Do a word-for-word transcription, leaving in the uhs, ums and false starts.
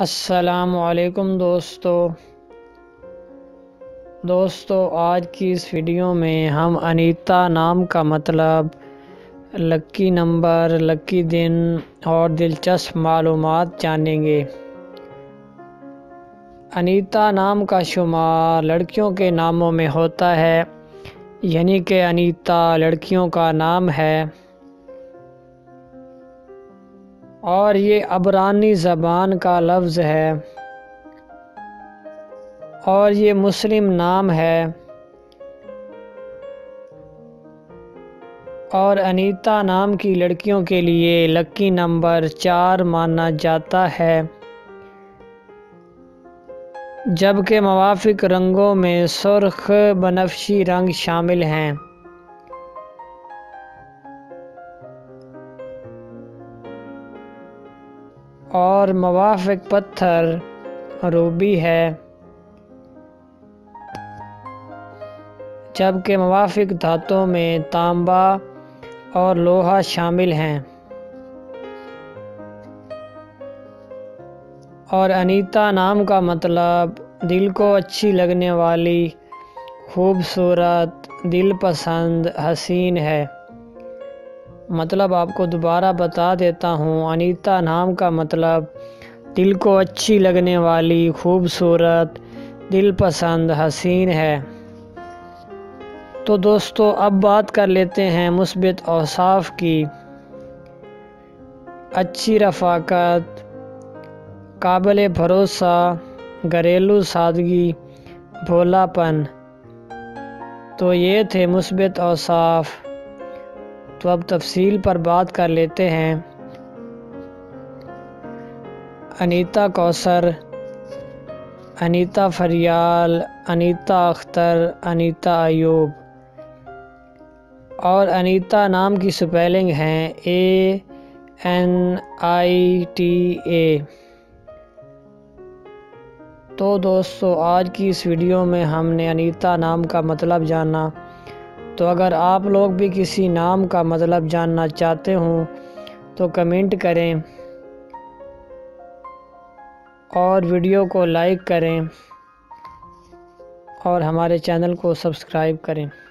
अस्सलामुअलैकुम दोस्तों दोस्तों आज की इस वीडियो में हम अनीता नाम का मतलब, लकी नंबर, लकी दिन और दिलचस्प मालूमात जानेंगे। अनीता नाम का शुमार लड़कियों के नामों में होता है, यानी कि अनीता लड़कियों का नाम है और ये अबरानी ज़बान का लफ्ज़ है और ये मुस्लिम नाम है। और अनीता नाम की लड़कियों के लिए लकी नंबर चार माना जाता है, जबकि मुवाफिक रंगों में सुर्ख बनफशी रंग शामिल हैं। और मुवाफिक पत्थर रूबी है, जबकि मुवाफिक धातुओं में तांबा और लोहा शामिल हैं। और अनीता नाम का मतलब दिल को अच्छी लगने वाली, खूबसूरत, दिल पसंद, हसीन है। मतलब आपको दोबारा बता देता हूँ, अनीता नाम का मतलब दिल को अच्छी लगने वाली, खूबसूरत, दिल पसंद, हसीन है। तो दोस्तों अब बात कर लेते हैं मुस्बित औसाफ की। अच्छी रफाकत, काबिल भरोसा, घरेलू सादगी, भोलापन। तो ये थे मुस्बित औसाफ। तो अब तफसील पर बात कर लेते हैं। अनीता कौसर, अनीता फरियाल, अनीता अख्तर, अनीता अयूब। और अनीता नाम की स्पेलिंग हैं A N I T A. तो दोस्तों आज की इस वीडियो में हमने अनीता नाम का मतलब जाना। तो अगर आप लोग भी किसी नाम का मतलब जानना चाहते हों तो कमेंट करें और वीडियो को लाइक करें और हमारे चैनल को सब्सक्राइब करें।